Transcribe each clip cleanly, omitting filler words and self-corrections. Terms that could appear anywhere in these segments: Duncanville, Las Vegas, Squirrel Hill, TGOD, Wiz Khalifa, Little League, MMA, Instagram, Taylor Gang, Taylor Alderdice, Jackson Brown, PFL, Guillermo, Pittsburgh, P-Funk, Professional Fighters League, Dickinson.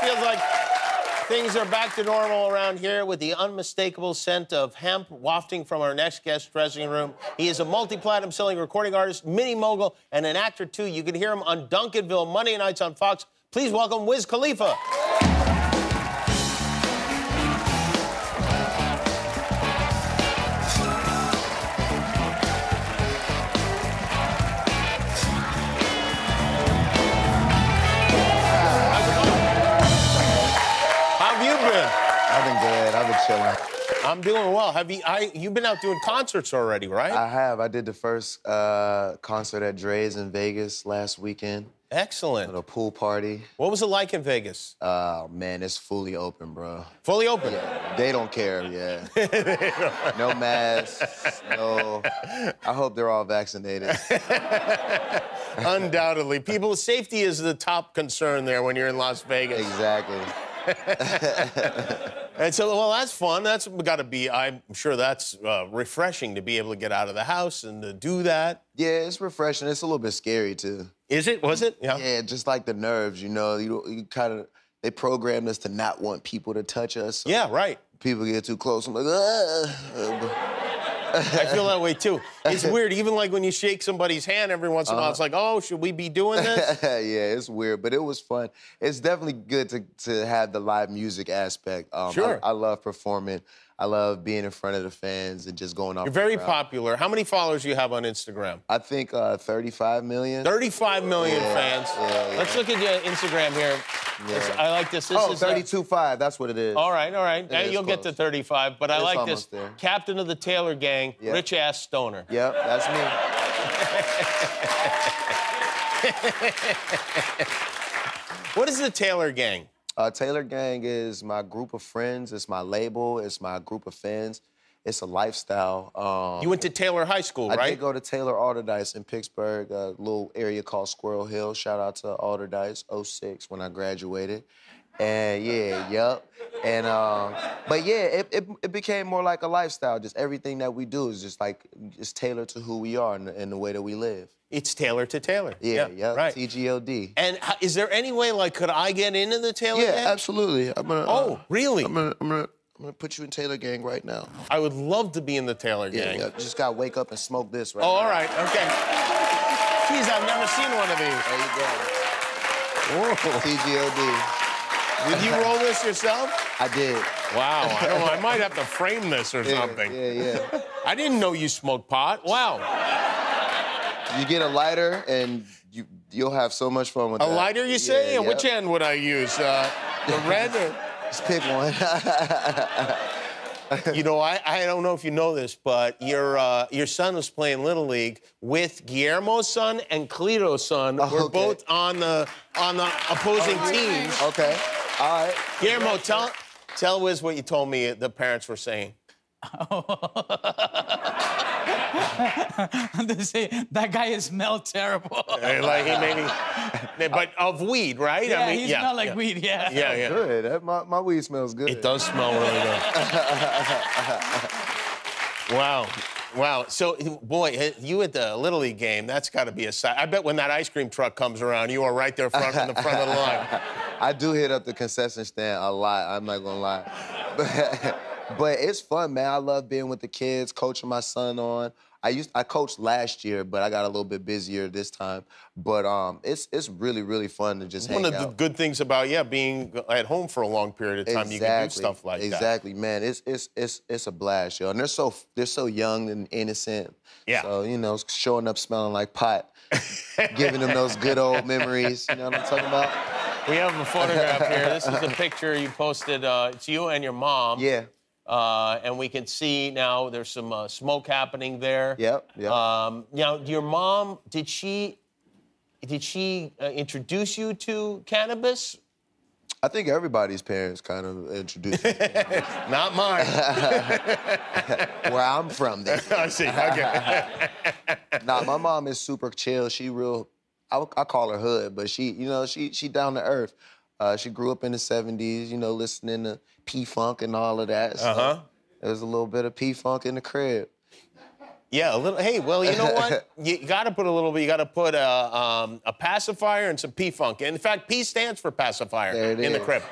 feels like things are back to normal around here with the unmistakable scent of hemp wafting from our next guest's dressing room. He is a multi-platinum selling recording artist, mini mogul, and an actor, too. You can hear him on Duncanville Monday nights on Fox. Please welcome Wiz Khalifa. I'm doing well. Have you? You've been out doing concerts already, right? I have. I did the first concert at Dre's in Vegas last weekend. Excellent. At a pool party. What was it like in Vegas? Oh man, it's fully open, bro. Fully open. Yeah, they don't care. Yeah. No masks. No. I hope they're all vaccinated. Undoubtedly, people's safety is the top concern there when you're in Las Vegas. Exactly. And so, well, that's fun. That's got to be, I'm sure that's refreshing to be able to get out of the house and to do that. Yeah, it's refreshing. It's a little bit scary, too. Is it? Was it? Yeah. Yeah, just like the nerves, you know. You kind of, they programmed us to not want people to touch us. So yeah, right. People get too close. I'm like, ah. I feel that way, too. It's weird. Even, like, when you shake somebody's hand every once in a while, it's like, oh, should we be doing this? Yeah, it's weird, but it was fun. It's definitely good to have the live music aspect. Sure. I love performing. I love being in front of the fans and just going off. You're very popular. How many followers do you have on Instagram? I think 35 million. 35 million fans. Yeah, yeah. Let's look at your Instagram here. Yeah. This, I like this. This is 32.5. That's what it is. All right, all right. You'll get to 35, but I like this. There. Captain of the Taylor Gang, yep. Rich Ass Stoner. Yep, that's me. What is the Taylor Gang? Taylor Gang is my group of friends. It's my label. It's my group of fans. It's a lifestyle. You went to Taylor High School, right? I did go to Taylor Alderdice in Pittsburgh, a little area called Squirrel Hill. Shout out to Alderdice, 06, when I graduated. And yeah, yup. And but yeah, it became more like a lifestyle. Just everything that we do is just like it's tailored to who we are and the way that we live. It's Taylor to Taylor. Yeah, yeah, right. TGOD. And is there any way, like, could I get into the Taylor Gang? Yeah, absolutely. I'm gonna. Oh, really? I'm gonna put you in Taylor Gang right now. I would love to be in the Taylor Gang. Yeah, just gotta wake up and smoke this right now. Oh, all right, okay. Jeez, I've never seen one of these. There you go. Whoa. TGOD. Did you roll this yourself? I did. Wow. I don't know, I might have to frame this or something. Yeah, yeah. I didn't know you smoked pot. Wow. You get a lighter and you'll have so much fun with that. A lighter, you say? Yeah, yeah. Which end would I use? The red or? Just pick one. You know, I don't know if you know this, but your son was playing Little League with Guillermo's son and Cleto's son. Oh, we're both on the opposing teams. Okay. All right. Guillermo, tell Wiz what you told me the parents were saying. Oh. They say, that guy smells terrible. Like he maybe, but of weed, right? Yeah, I mean, he smells like weed, yeah. Yeah, yeah. Good. My weed smells good. It does smell really good. Wow. Wow. So, boy, you at the Little League game, that's got to be a sight. I bet when that ice cream truck comes around, you are right there in the front of the line. I do hit up the concession stand a lot. I'm not going to lie. But it's fun, man. I love being with the kids, coaching my son on. I coached last year, but I got a little bit busier this time. But it's really, really fun to just hang out. One of the good things about, yeah, being at home for a long period of time, you can do stuff like that. Exactly, man. It's a blast, yo. And they're so young and innocent. Yeah. So, you know, showing up smelling like pot, giving them those good old memories. You know what I'm talking about? We have a photograph here. This is a picture you posted. It's you and your mom. Yeah. And we can see now there's some smoke happening there. Yep, yep. Now, your mom, did she introduce you to cannabis? I think everybody's parents kind of introduced me. Not mine. Where I'm from, then. I see, okay. Nah, my mom is super chill. She real, I call her hood, but she, you know, she down to earth. She grew up in the 70s, you know, listening to P-Funk and all of that. So there was a little bit of P-Funk in the crib. Yeah, a little. Hey, well, you know what? You got to put a little bit. You got to put a pacifier and some P-Funk. In fact, P stands for pacifier in the crib.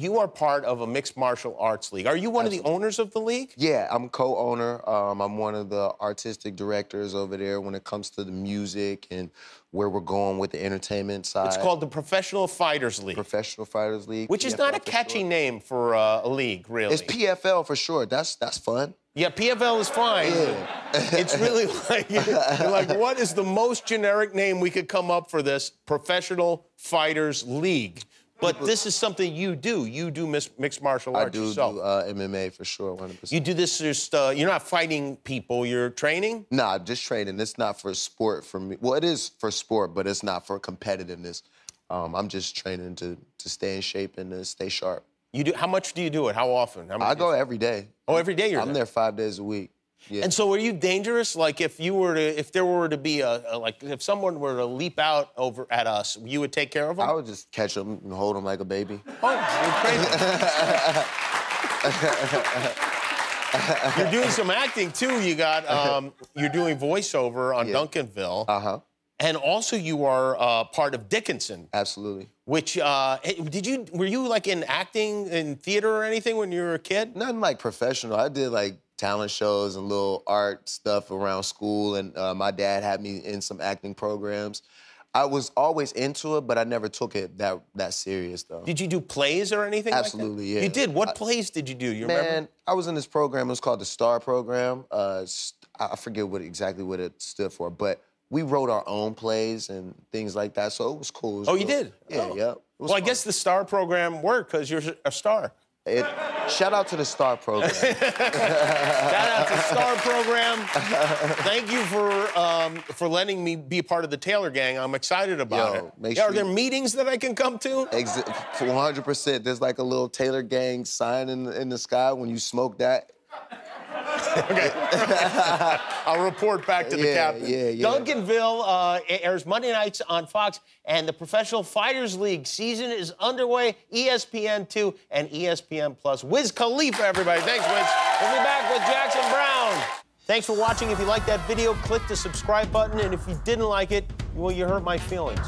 You are part of a mixed martial arts league. Are you one of the owners of the league? Yeah, I'm co-owner. I'm one of the artistic directors over there when it comes to the music and where we're going with the entertainment side. It's called the Professional Fighters League. Professional Fighters League. Which is not a catchy name for a league, really. It's PFL for sure. That's fun. Yeah, PFL is fine. Yeah. It's really like, you're like, what is the most generic name we could come up for this? Professional Fighters League. But this is something you do. You do mixed martial arts yourself. I do MMA for sure, 100%. You do this just, you're not fighting people, you're training? Nah, just training. It's not for sport for me. Well, it is for sport, but it's not for competitiveness. I'm just training to stay in shape and to stay sharp. You do, how much do you do it? How often? How many I go every day. Oh, every day you're there? I'm there 5 days a week. Yeah. And so are you dangerous? Like if you were to, if there were to be a, like if someone were to leap out over at us, you would take care of them? I would just catch them and hold them like a baby. Oh, you're crazy. You're doing some acting too. You got, you're doing voiceover on Duncanville. Uh-huh. And also you are part of Dickinson. Absolutely. Which, were you like in acting, in theater or anything when you were a kid? Nothing like professional. I did like talent shows and little art stuff around school, and my dad had me in some acting programs. I was always into it, but I never took it that serious, though. Did you do plays or anything like that? Absolutely, yeah. You did? What plays did you do? You remember? Man, I was in this program. It was called the STAR program. I forget exactly what it stood for, but we wrote our own plays and things like that, so it was cool. It was cool. You did? Yeah, yeah. Well, I guess the STAR program worked because you're a star. Shout out to the STAR program. Shout out to the STAR program. Thank you for letting me be a part of the Taylor Gang. I'm excited about it. Are there meetings that I can come to? 100%. There's like a little Taylor Gang sign in the sky when you smoke that. Okay. I'll report back to the captain. Yeah. Duncanville airs Monday nights on Fox, and the Professional Fighters League season is underway. ESPN2 and ESPN+. Wiz Khalifa, everybody. Thanks, Wiz. We'll be back with Jackson Brown. Thanks for watching. If you liked that video, click the subscribe button, and if you didn't like it, well, you hurt my feelings.